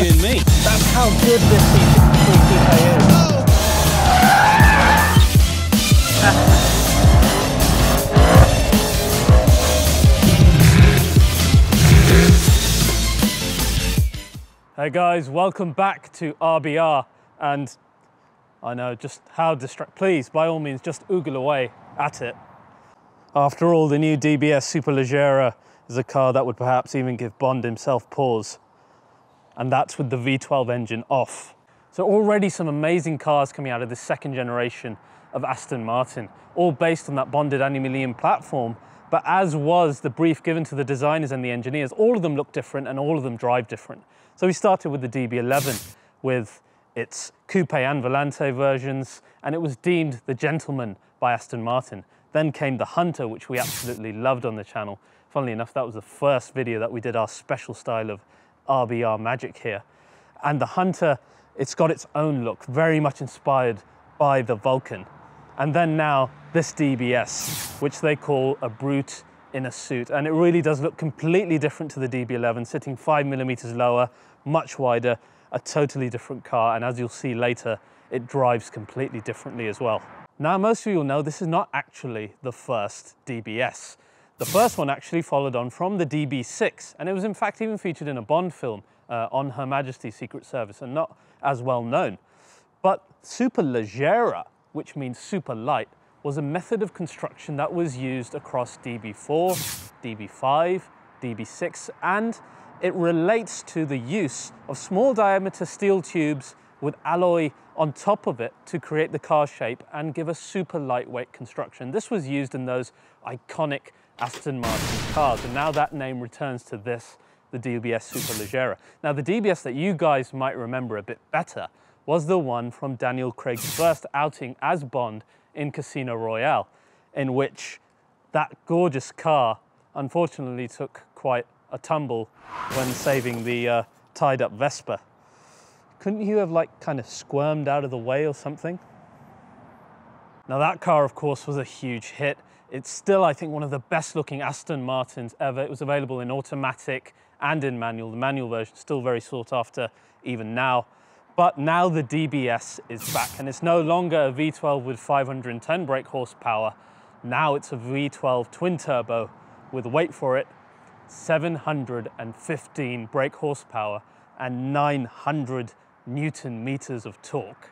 you and me. That's how good this T63 is. Oh. Hey guys, welcome back to RBR. And I know just how distracting. Please, by all means, just oogle away at it. After all, the new DBS Superleggera is a car that would perhaps even give Bond himself pause. And that's with the V12 engine off. So already some amazing cars coming out of this second generation of Aston Martin, all based on that bonded aluminium platform. But as was the brief given to the designers and the engineers, all of them look different and all of them drive different. So we started with the DB11 with its coupe and Volante versions, and it was deemed the gentleman by Aston Martin. Then came the Hunter, which we absolutely loved on the channel. Funnily enough, that was the first video that we did our special style of RBR magic here. And the Hunter, it's got its own look, very much inspired by the Vulcan. And then now this DBS, which they call a brute in a suit. And it really does look completely different to the DB11, sitting 5mm lower, much wider, a totally different car. And as you'll see later, it drives completely differently as well. Now, most of you will know this is not actually the first DBS. The first one actually followed on from the DB6, and it was in fact even featured in a Bond film on Her Majesty's Secret Service, and not as well known. But Superleggera, which means super light, was a method of construction that was used across DB4, DB5, DB6, and it relates to the use of small diameter steel tubes with alloy on top of it to create the car shape and give a super lightweight construction. This was used in those iconic Aston Martin cars, and now that name returns to this, the DBS Superleggera. Now, the DBS that you guys might remember a bit better was the one from Daniel Craig's first outing as Bond in Casino Royale, in which that gorgeous car unfortunately took quite a tumble when saving the tied up Vespa. Couldn't you have like kind of squirmed out of the way or something? Now that car, of course, was a huge hit. It's still, I think, one of the best looking Aston Martins ever. It was available in automatic and in manual. The manual version is still very sought after even now. But now the DBS is back, and it's no longer a V12 with 510 brake horsepower. Now it's a V12 twin turbo with, wait for it, 715 brake horsepower and 900 Newton meters of torque.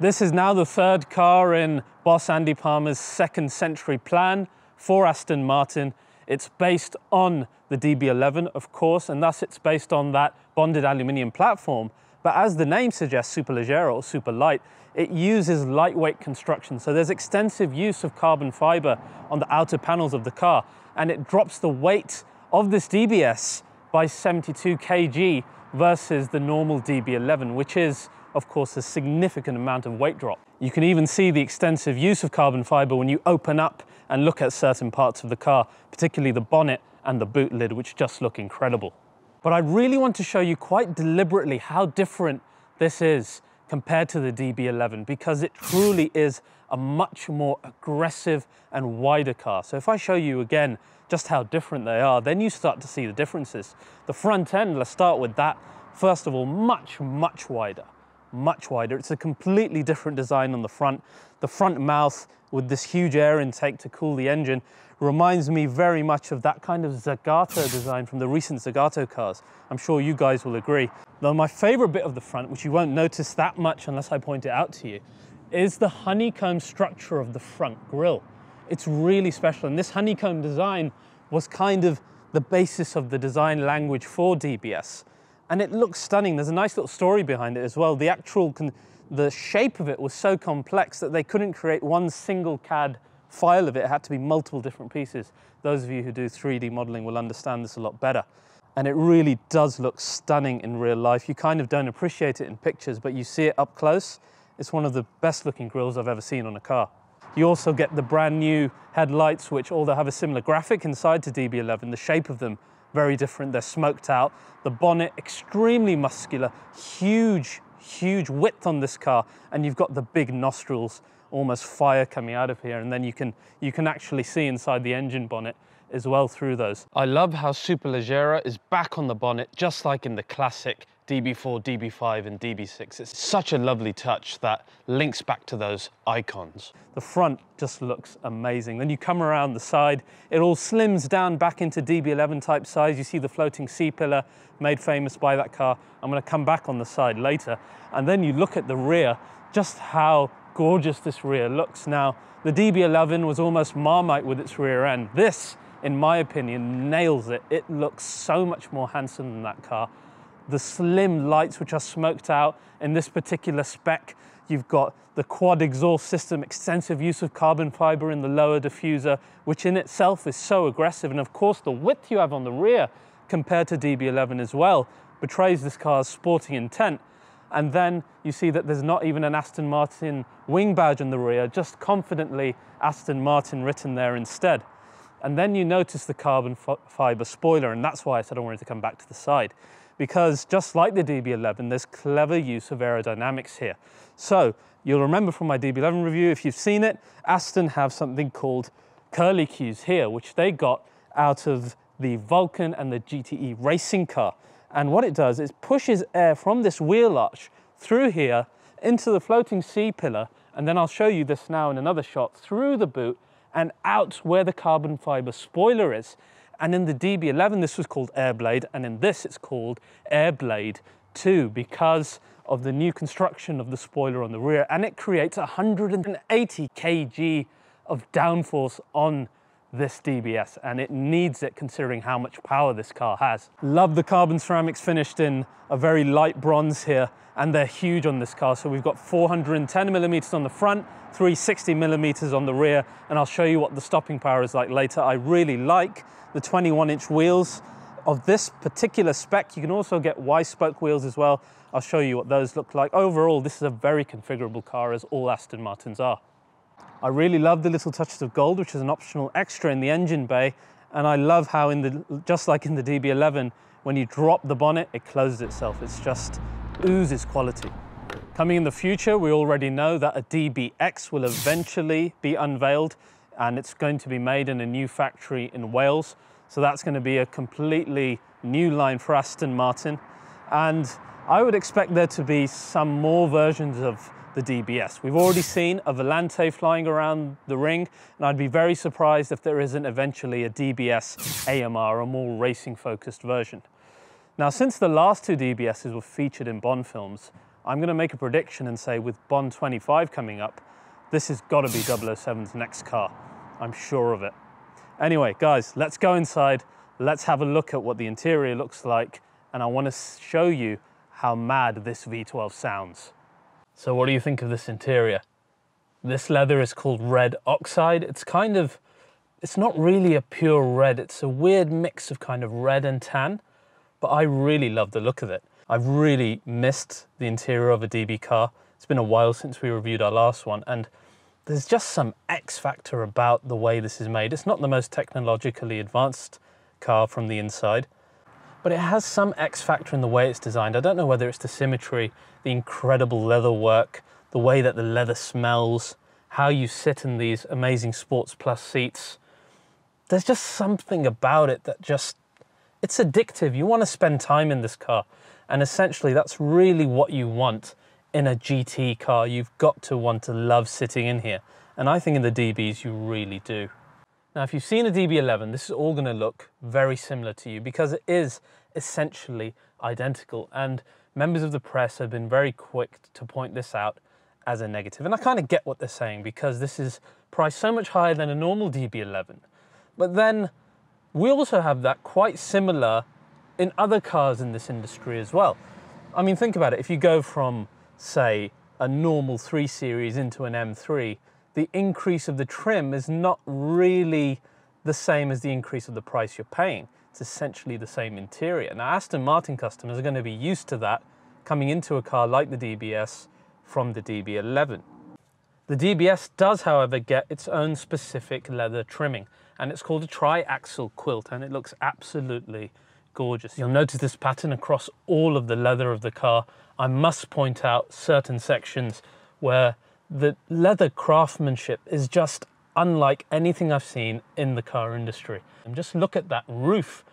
This is now the third car in boss Andy Palmer's second century plan for Aston Martin. It's based on the DB11, of course, and thus it's based on that bonded aluminium platform. But as the name suggests, Superleggera or super light, it uses lightweight construction. So there's extensive use of carbon fiber on the outer panels of the car, and it drops the weight of this DBS by 72 kg versus the normal DB11, which is, of course, a significant amount of weight drop. You can even see the extensive use of carbon fiber when you open up and look at certain parts of the car, particularly the bonnet and the boot lid, which just look incredible. But I really want to show you quite deliberately how different this is compared to the DB11, because it truly is a much more aggressive and wider car. So if I show you again just how different they are, then you start to see the differences. The front end, let's start with that. First of all, much, much wider. Much wider. It's a completely different design on the front. The front mouth with this huge air intake to cool the engine reminds me very much of that kind of Zagato design from the recent Zagato cars. I'm sure you guys will agree. Now, my favorite bit of the front, which you won't notice that much unless I point it out to you, is the honeycomb structure of the front grille. It's really special, and this honeycomb design was kind of the basis of the design language for DBS. And it looks stunning. There's a nice little story behind it as well. The actual, the shape of it was so complex that they couldn't create one single CAD file of it. It had to be multiple different pieces. Those of you who do 3D modeling will understand this a lot better. And it really does look stunning in real life. You kind of don't appreciate it in pictures, but you see it up close. It's one of the best looking grills I've ever seen on a car. You also get the brand new headlights, which although have a similar graphic inside to DB11, the shape of them very different. They're smoked out. The bonnet, extremely muscular, huge, huge width on this car. And you've got the big nostrils, almost fire coming out of here. And then you can actually see inside the engine bonnet as well through those. I love how Superleggera is back on the bonnet, just like in the classic DB4, DB5 and DB6. It's such a lovely touch that links back to those icons. The front just looks amazing. Then you come around the side, it all slims down back into DB11 type size. You see the floating C-pillar made famous by that car. I'm going to come back on the side later. And then you look at the rear, just how gorgeous this rear looks now. The DB11 was almost Marmite with its rear end. This, in my opinion, nails it. It looks so much more handsome than that car. The slim lights, which are smoked out in this particular spec. You've got the quad exhaust system, extensive use of carbon fiber in the lower diffuser, which in itself is so aggressive. And of course, the width you have on the rear compared to DB11 as well betrays this car's sporting intent. And then you see that there's not even an Aston Martin wing badge on the rear, just confidently Aston Martin written there instead. And then you notice the carbon fiber spoiler, and that's why I said I wanted to come back to the side, because just like the DB11, there's clever use of aerodynamics here. So you'll remember from my DB11 review, if you've seen it, Aston have something called curlicues here, which they got out of the Vulcan and the GTE racing car. And what it does is pushes air from this wheel arch through here into the floating C-pillar. And then I'll show you this now in another shot, through the boot and out where the carbon fiber spoiler is. And in the DB11, this was called Airblade, and in this it's called Airblade 2 because of the new construction of the spoiler on the rear, and it creates 180 kg of downforce on this DBS, and it needs it considering how much power this car has. Love the carbon ceramics finished in a very light bronze here, and they're huge on this car. So we've got 410 millimeters on the front, 360 millimeters on the rear, and I'll show you what the stopping power is like later. I really like the 21-inch wheels of this particular spec. You can also get Y-spoke wheels as well. I'll show you what those look like. Overall, this is a very configurable car, as all Aston Martins are. I really love the little touches of gold, which is an optional extra in the engine bay. And I love how, just like in the DB11, when you drop the bonnet, it closes itself. It's just oozes quality. Coming in the future, we already know that a DBX will eventually be unveiled, and it's going to be made in a new factory in Wales. So that's going to be a completely new line for Aston Martin. And I would expect there to be some more versions of the DBS. We've already seen a Volante flying around the ring, and I'd be very surprised if there isn't eventually a DBS AMR, a more racing-focused version. Now, since the last two DBSs were featured in Bond films, I'm going to make a prediction and say with Bond 25 coming up, this has got to be 007's next car. I'm sure of it. Anyway, guys, let's go inside. Let's have a look at what the interior looks like, and I want to show you how mad this V12 sounds. So what do you think of this interior? This leather is called red oxide. It's kind of, it's not really a pure red. It's a weird mix of kind of red and tan, but I really love the look of it. I've really missed the interior of a DB car. It's been a while since we reviewed our last one, and there's just some X factor about the way this is made. It's not the most technologically advanced car from the inside, but it has some X factor in the way it's designed. I don't know whether it's the symmetry, the incredible leather work, the way that the leather smells, how you sit in these amazing Sports Plus seats. There's just something about it that just, it's addictive. You want to spend time in this car. And essentially that's really what you want in a GT car. You've got to want to love sitting in here. And I think in the DBs, you really do. Now, if you've seen a DB11, this is all going to look very similar to you because it is essentially identical. And members of the press have been very quick to point this out as a negative. And I kind of get what they're saying because this is priced so much higher than a normal DB11. But then we also have that quite similar in other cars in this industry as well. I mean, think about it. If you go from, say, a normal 3 Series into an M3, the increase of the trim is not really the same as the increase of the price you're paying. It's essentially the same interior. Now, Aston Martin customers are going to be used to that coming into a car like the DBS from the DB11. The DBS does, however, get its own specific leather trimming, and it's called a tri-axle quilt, and it looks absolutely gorgeous. You'll notice this pattern across all of the leather of the car. I must point out certain sections where the leather craftsmanship is just unlike anything I've seen in the car industry. And just look at that roof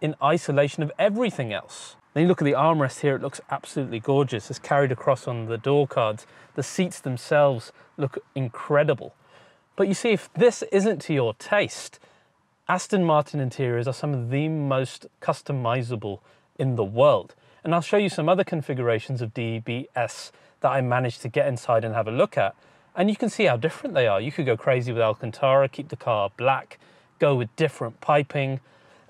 in isolation of everything else. Then you look at the armrest here, it looks absolutely gorgeous. It's carried across on the door cards. The seats themselves look incredible. But you see, if this isn't to your taste, Aston Martin interiors are some of the most customizable in the world. And I'll show you some other configurations of DBS that I managed to get inside and have a look at. And you can see how different they are. You could go crazy with Alcantara, keep the car black, go with different piping,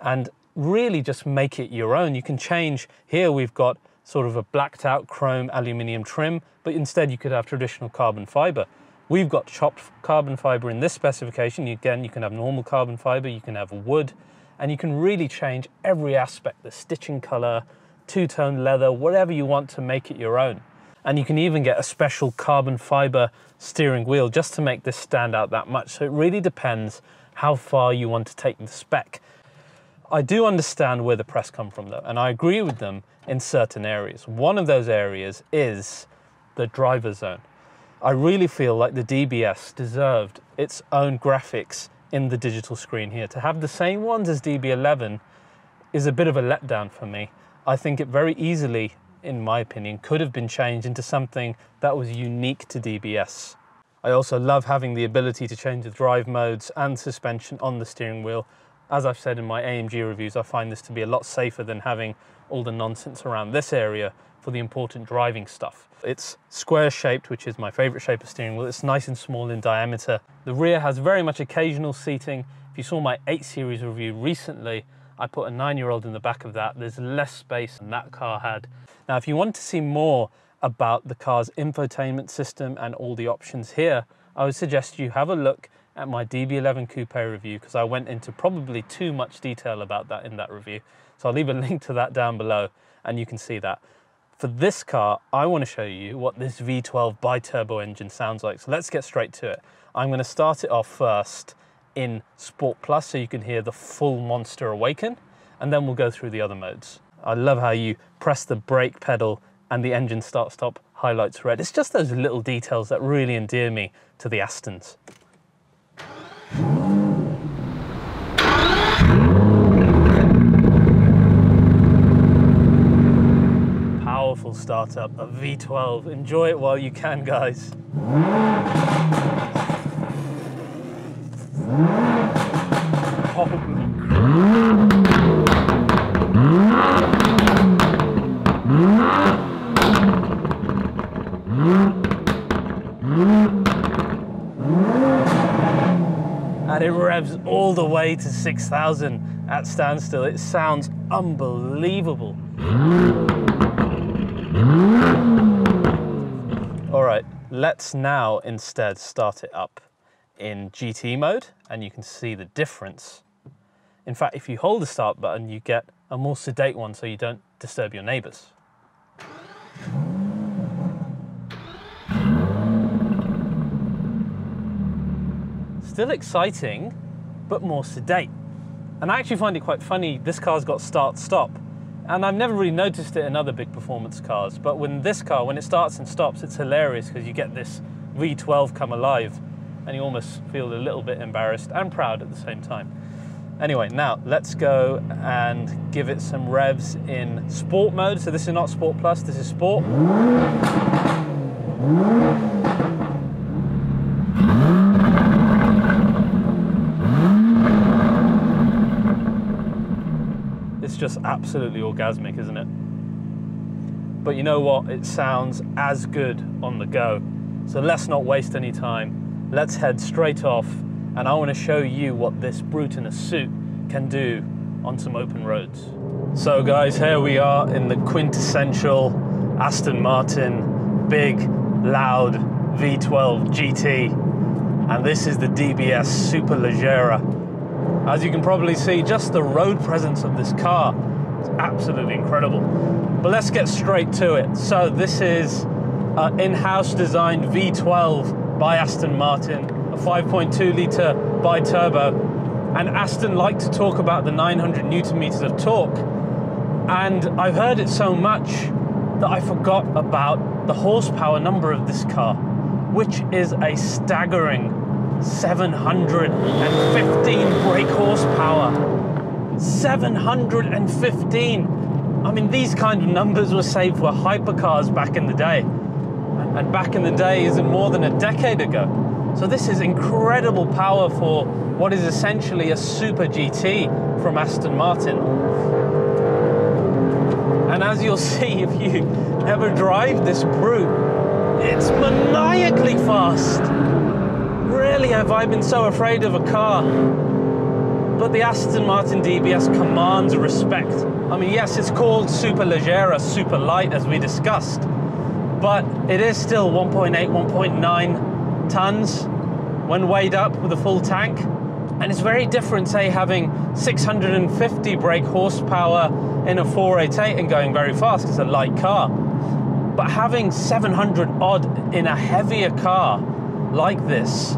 and really just make it your own. You can change. Here we've got sort of a blacked out chrome aluminium trim, but instead you could have traditional carbon fiber. We've got chopped carbon fiber in this specification. Again, you can have normal carbon fiber, you can have wood, and you can really change every aspect, the stitching color, two-tone leather, whatever you want to make it your own. And you can even get a special carbon fiber steering wheel just to make this stand out that much. So it really depends how far you want to take the spec. I do understand where the press come from though, and I agree with them in certain areas. One of those areas is the driver zone. I really feel like the DBS deserved its own graphics in the digital screen here. To have the same ones as DB11 is a bit of a letdown for me. I think it very easily, in my opinion, could have been changed into something that was unique to DBS. I also love having the ability to change the drive modes and suspension on the steering wheel. As I've said in my AMG reviews, I find this to be a lot safer than having all the nonsense around this area for the important driving stuff. It's square shaped, which is my favorite shape of steering wheel. It's nice and small in diameter. The rear has very much occasional seating. If you saw my 8 Series review recently, I put a 9-year-old in the back of that. There's less space than that car had. Now, if you want to see more about the car's infotainment system and all the options here, I would suggest you have a look at my DB11 Coupe review, because I went into probably too much detail about that in that review. So I'll leave a link to that down below and you can see that. For this car, I want to show you what this V12 bi-turbo engine sounds like. So let's get straight to it. I'm going to start it off first in Sport Plus so you can hear the full monster awaken, and then we'll go through the other modes. I love how you press the brake pedal and the engine start-stop highlights red. It's just those little details that really endear me to the Astons. Powerful startup of V12. Enjoy it while you can, guys. And it revs all the way to 6,000 at standstill. It sounds unbelievable. All right, let's now instead start it up in GT mode, and you can see the difference. In fact, if you hold the start button, you get a more sedate one so you don't disturb your neighbors. Still exciting, but more sedate. And I actually find it quite funny, this car's got start-stop, and I've never really noticed it in other big performance cars, but when this car, when it starts and stops, it's hilarious because you get this V12 come alive and you almost feel a little bit embarrassed and proud at the same time. Anyway, now let's go and give it some revs in sport mode. So this is not Sport Plus, this is Sport. It's just absolutely orgasmic, isn't it? But you know what? It sounds as good on the go. So let's not waste any time. Let's head straight off, and I want to show you what this brute in a suit can do on some open roads. So guys, here we are in the quintessential Aston Martin, big, loud V12 GT. And this is the DBS Superleggera. As you can probably see, just the road presence of this car is absolutely incredible. But let's get straight to it. So this is an in-house designed V12 by Aston Martin, a 5.2 litre bi-turbo. And Aston like to talk about the 900 newton meters of torque. And I've heard it so much that I forgot about the horsepower number of this car, which is a staggering 715 brake horsepower. 715. I mean, these kind of numbers were saved for hypercars back in the day. And back in the day isn't more than a decade ago. So this is incredible power for what is essentially a Super GT from Aston Martin. And as you'll see, if you ever drive this brute, it's maniacally fast. Rarely have I been so afraid of a car. But the Aston Martin DBS commands respect. I mean, yes, it's called Superleggera, super light, as we discussed, but it is still 1.8, 1.9 tons when weighed up with a full tank. And it's very different, say, having 650 brake horsepower in a 488 and going very fast, it's a light car. But having 700 odd in a heavier car like this,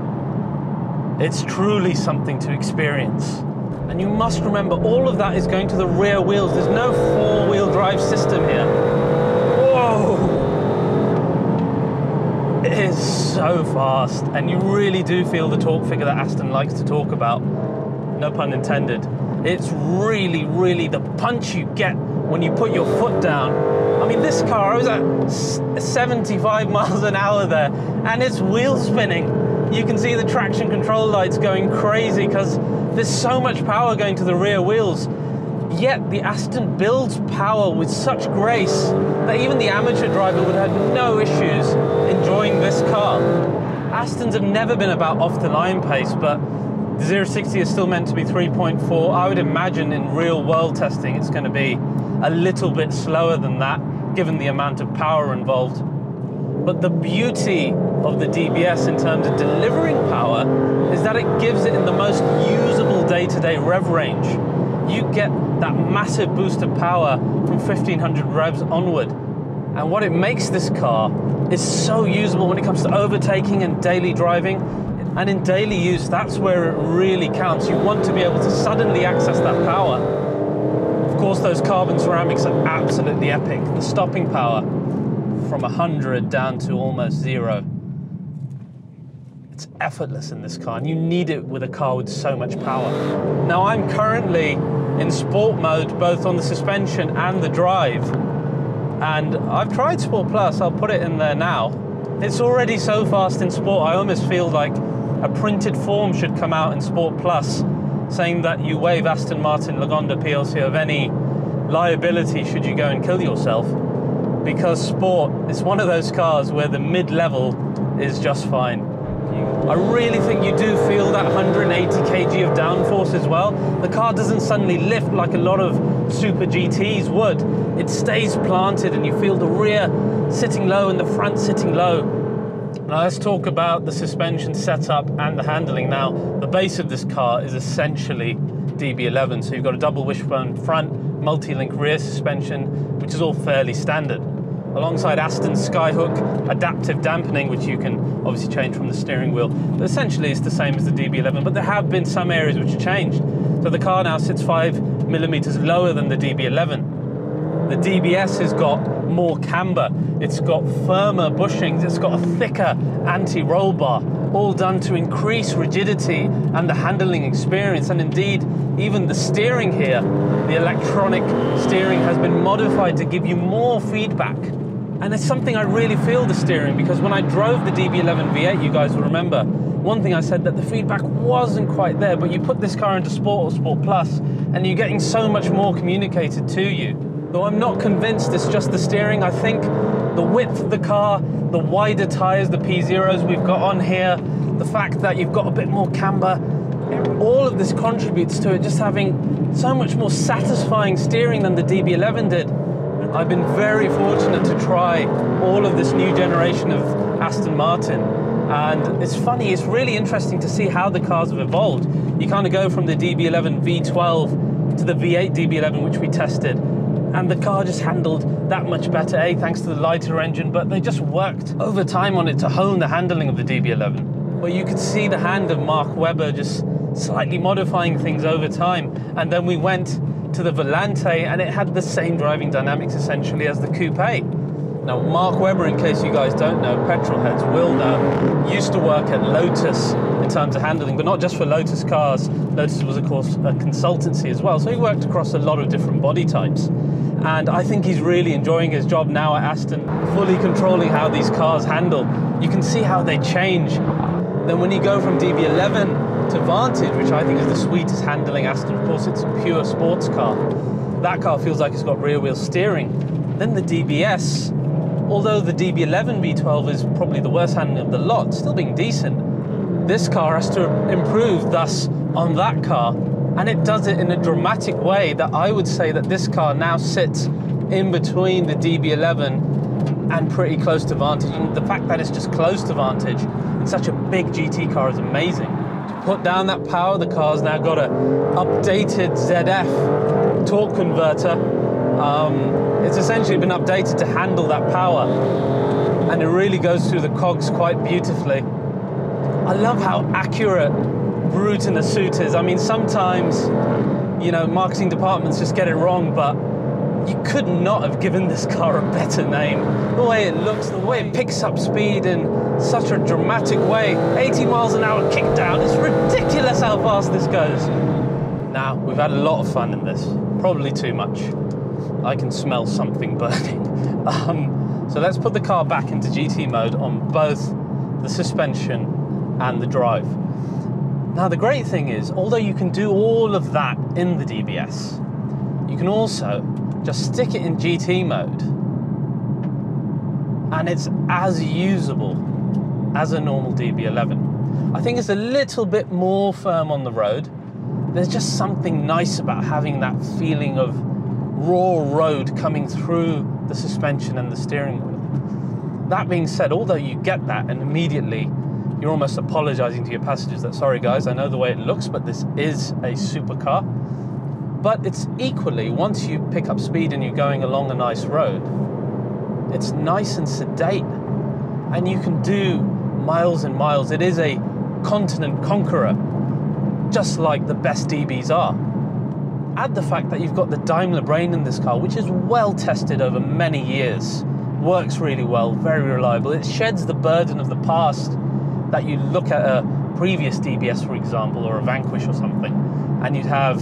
it's truly something to experience. And you must remember, all of that is going to the rear wheels. There's no four-wheel drive system here. Whoa! It is so fast, and you really do feel the torque figure that Aston likes to talk about. No pun intended. It's really, really the punch you get when you put your foot down. I mean, this car, I was at 75 miles an hour there, and it's wheel spinning. You can see the traction control lights going crazy because there's so much power going to the rear wheels. Yet the Aston builds power with such grace that even the amateur driver would have no issues enjoying this car. Astons have never been about off the line pace, but the 0-60 is still meant to be 3.4. I would imagine in real world testing it's going to be a little bit slower than that, given the amount of power involved. But the beauty of the DBS in terms of delivering power is that it gives it in the most usable day-to-day rev range. You get that massive boost of power from 1500 revs onward. And what it makes this car is so usable when it comes to overtaking and daily driving. And in daily use, that's where it really counts. You want to be able to suddenly access that power. Of course, those carbon ceramics are absolutely epic. The stopping power from 100 down to almost zero. It's effortless in this car, and you need it with a car with so much power. Now, I'm currently in sport mode, both on the suspension and the drive. And I've tried Sport Plus, I'll put it in there now. It's already so fast in sport, I almost feel like a printed form should come out in Sport Plus saying that you waive Aston Martin Lagonda PLC of any liability should you go and kill yourself. Because Sport is one of those cars where the mid-level is just fine. I really think you do feel that 180 kg of downforce as well. The car doesn't suddenly lift like a lot of Super GTs would. It stays planted and you feel the rear sitting low and the front sitting low. Now let's talk about the suspension setup and the handling. Now, the base of this car is essentially DB11. So you've got a double wishbone front, multi-link rear suspension, which is all fairly standard. Alongside Aston's Skyhook adaptive dampening, which you can obviously change from the steering wheel. But essentially, it's the same as the DB11, but there have been some areas which have changed. So the car now sits 5 millimeters lower than the DB11. The DBS has got more camber. It's got firmer bushings. It's got a thicker anti-roll bar, all done to increase rigidity and the handling experience. And indeed, even the steering here, the electronic steering has been modified to give you more feedback. And it's something I really feel, the steering, because when I drove the DB11 V8, you guys will remember, one thing I said that the feedback wasn't quite there, but you put this car into Sport or Sport Plus, and you're getting so much more communicated to you. Though I'm not convinced it's just the steering. I think the width of the car, the wider tires, the P0s we've got on here, the fact that you've got a bit more camber, all of this contributes to it just having so much more satisfying steering than the DB11 did. I've been very fortunate to try all of this new generation of Aston Martin. And it's funny, it's really interesting to see how the cars have evolved. You kind of go from the DB11 V12 to the V8 DB11, which we tested. And the car just handled that much better, A, thanks to the lighter engine, but they just worked over time on it to hone the handling of the DB11. Well, you could see the hand of Mark Webber just slightly modifying things over time. And then we went to the Volante, and it had the same driving dynamics essentially as the coupe. Now, Mark Webber, in case you guys don't know, Petrolheads will know, used to work at Lotus in terms of handling, but not just for Lotus cars. Lotus was, of course, a consultancy as well, so he worked across a lot of different body types. And I think he's really enjoying his job now at Aston, fully controlling how these cars handle. You can see how they change. Then when you go from DB11 to Vantage, which I think is the sweetest handling Aston, of course, it's a pure sports car. That car feels like it's got rear wheel steering. Then the DBS, although the DB11 V12 is probably the worst handling of the lot, still being decent, this car has to improve thus on that car. And it does it in a dramatic way that I would say that this car now sits in between the DB11 and pretty close to Vantage. And the fact that it's just close to Vantage in such a big GT car is amazing. To put down that power, the car's now got an updated ZF torque converter. It's essentially been updated to handle that power. And it really goes through the cogs quite beautifully. I love how accurate brute in the suit is. I mean, sometimes, you know, marketing departments just get it wrong, but you could not have given this car a better name. The way it looks, the way it picks up speed in such a dramatic way. 80 miles an hour kick down. It's ridiculous how fast this goes. Now, we've had a lot of fun in this. Probably too much. I can smell something burning. So let's put the car back into GT mode on both the suspension and the drive. Now, the great thing is, although you can do all of that in the DBS, you can also just stick it in GT mode, and it's as usable as a normal DB11. I think it's a little bit more firm on the road. There's just something nice about having that feeling of raw road coming through the suspension and the steering wheel. That being said, although you get that and immediately you're almost apologizing to your passengers that, sorry guys, I know the way it looks, but this is a supercar. But it's equally, once you pick up speed and you're going along a nice road, it's nice and sedate, and you can do miles and miles. It is a continent conqueror, just like the best DBs are. Add the fact that you've got the Daimler brain in this car, which is well tested over many years, works really well, very reliable. It sheds the burden of the past that you look at a previous DBS, for example, or a Vanquish or something, and you'd have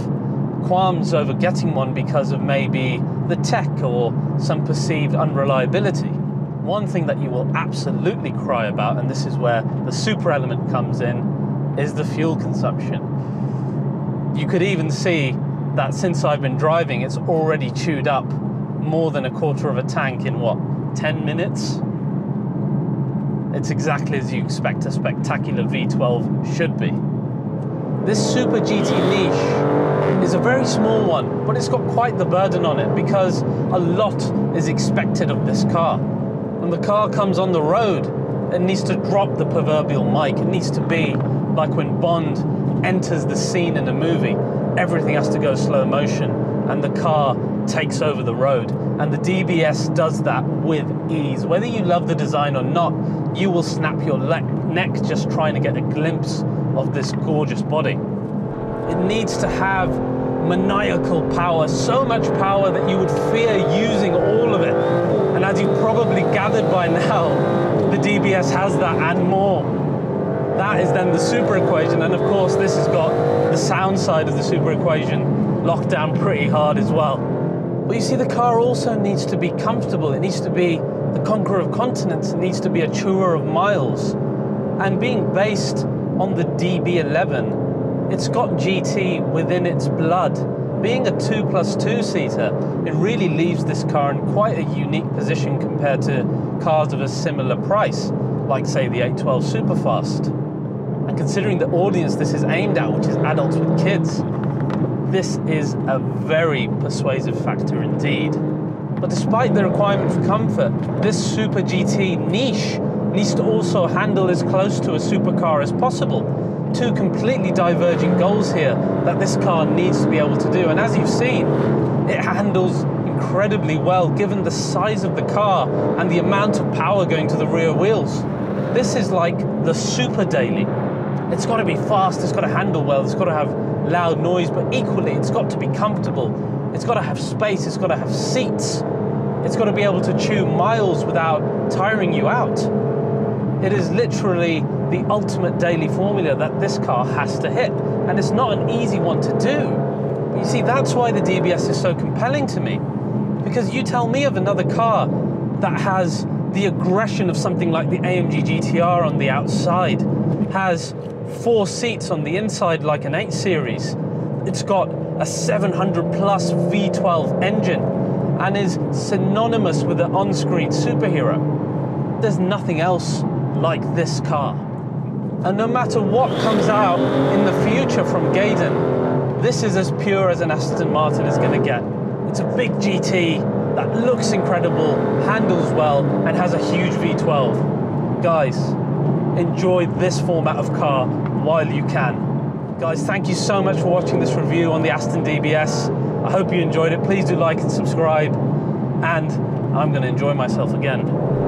qualms over getting one because of maybe the tech or some perceived unreliability. One thing that you will absolutely cry about, and this is where the super element comes in, is the fuel consumption. You could even see that since I've been driving, it's already chewed up more than a quarter of a tank in, what, 10 minutes? It's exactly as you expect a spectacular V12 should be. This Super GT niche is a very small one, but it's got quite the burden on it because a lot is expected of this car. When the car comes on the road, it needs to drop the proverbial mic. It needs to be like when Bond enters the scene in a movie. Everything has to go slow motion and the car takes over the road. And the DBS does that with ease. Whether you love the design or not, you will snap your neck just trying to get a glimpse of this gorgeous body. It needs to have maniacal power, so much power that you would fear using all of it. And as you probably gathered by now, the DBS has that and more. That is then the super equation, and of course this has got the sound side of the super equation locked down pretty hard as well. But you see, the car also needs to be comfortable. It needs to be the conqueror of continents. It needs to be a chewer of miles. And being based on the DB11, it's got GT within its blood. Being a 2+2 seater, it really leaves this car in quite a unique position compared to cars of a similar price, like say the 812 Superfast. And considering the audience this is aimed at, which is adults with kids, this is a very persuasive factor indeed. But despite the requirement for comfort, this Super GT niche needs to also handle as close to a supercar as possible. Two completely diverging goals here that this car needs to be able to do. And as you've seen, it handles incredibly well given the size of the car and the amount of power going to the rear wheels. This is like the super daily. It's got to be fast, it's got to handle well, it's got to have loud noise, but equally it's got to be comfortable. It's got to have space, it's got to have seats. It's got to be able to chew miles without tiring you out. It is literally the ultimate daily formula that this car has to hit, and it's not an easy one to do. You see, that's why the DBS is so compelling to me, because you tell me of another car that has the aggression of something like the AMG GTR on the outside, has 4 seats on the inside like an 8 Series, it's got a 700 plus V12 engine, and is synonymous with an on-screen superhero. There's nothing else like this car. And no matter what comes out in the future from Gaydon, this is as pure as an Aston Martin is going to get. It's a big GT that looks incredible, handles well, and has a huge V12. Guys, enjoy this format of car while you can. Guys, thank you so much for watching this review on the Aston DBS. I hope you enjoyed it. Please do like and subscribe, and I'm going to enjoy myself again.